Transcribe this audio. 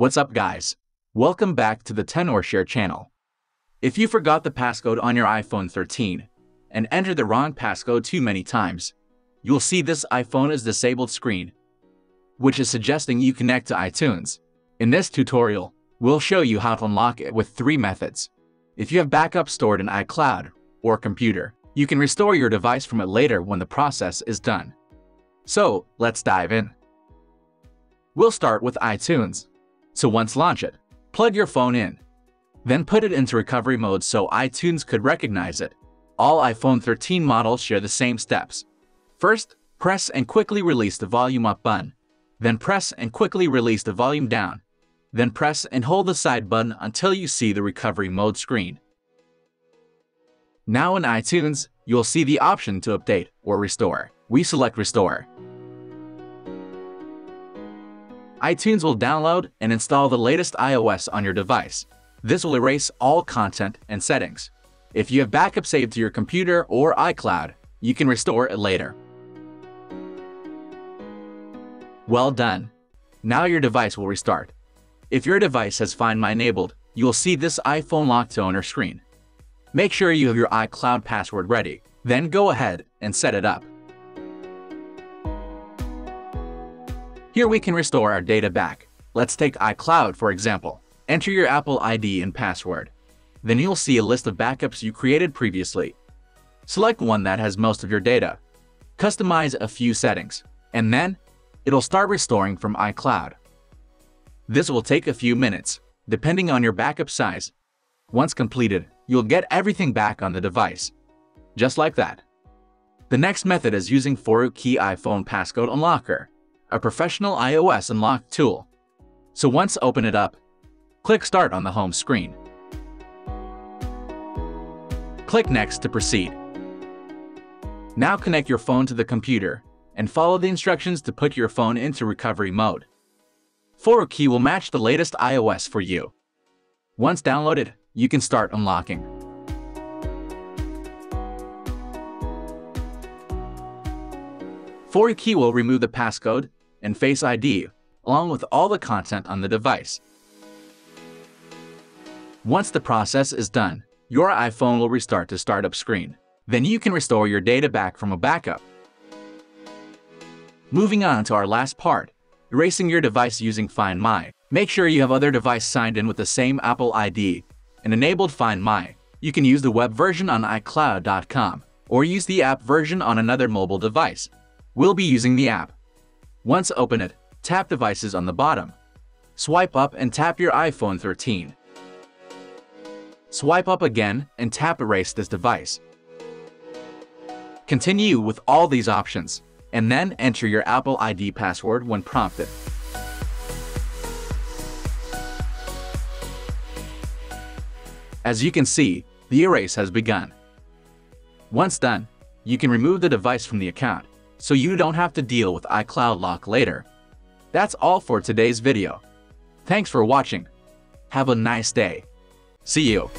What's up, guys? Welcome back to the Tenorshare channel. If you forgot the passcode on your iPhone 13 and entered the wrong passcode too many times, you'll see this iPhone is disabled screen, which is suggesting you connect to iTunes. In this tutorial, we'll show you how to unlock it with 3 methods. If you have backup stored in iCloud or computer, you can restore your device from it later when the process is done. So, let's dive in. We'll start with iTunes. So once launch it, plug your phone in. Then put it into recovery mode so iTunes could recognize it. All iPhone 13 models share the same steps. First, press and quickly release the volume up button. Then press and quickly release the volume down. Then press and hold the side button until you see the recovery mode screen. Now in iTunes, you'll see the option to update or restore. We select restore. iTunes will download and install the latest iOS on your device. This will erase all content and settings. If you have backup saved to your computer or iCloud, you can restore it later. Well done. Now your device will restart. If your device has Find My enabled, you will see this iPhone locked to owner screen. Make sure you have your iCloud password ready, then go ahead and set it up. Here we can restore our data back. Let's take iCloud for example. Enter your Apple ID and password. Then you'll see a list of backups you created previously. Select one that has most of your data. Customize a few settings, and then it'll start restoring from iCloud. This will take a few minutes, depending on your backup size. Once completed, you'll get everything back on the device. Just like that. The next method is using 4uKey iPhone Passcode Unlocker, a professional iOS unlock tool. So once open it up, click Start on the home screen. Click Next to proceed. Now connect your phone to the computer and follow the instructions to put your phone into recovery mode. 4uKey will match the latest iOS for you. Once downloaded, you can start unlocking. ForuKey will remove the passcode and Face ID, along with all the content on the device. Once the process is done, your iPhone will restart to startup screen. Then you can restore your data back from a backup. Moving on to our last part, erasing your device using Find My. Make sure you have other device signed in with the same Apple ID and enabled Find My. You can use the web version on iCloud.com or use the app version on another mobile device. We'll be using the app. Once open it, tap devices on the bottom. Swipe up and tap your iPhone 13. Swipe up again and tap erase this device. Continue with all these options, and then enter your Apple ID password when prompted. As you can see, the erase has begun. Once done, you can remove the device from the account, so you don't have to deal with iCloud lock later. That's all for today's video. Thanks for watching. Have a nice day. See you.